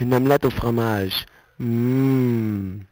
Une omelette au fromage. Mmm.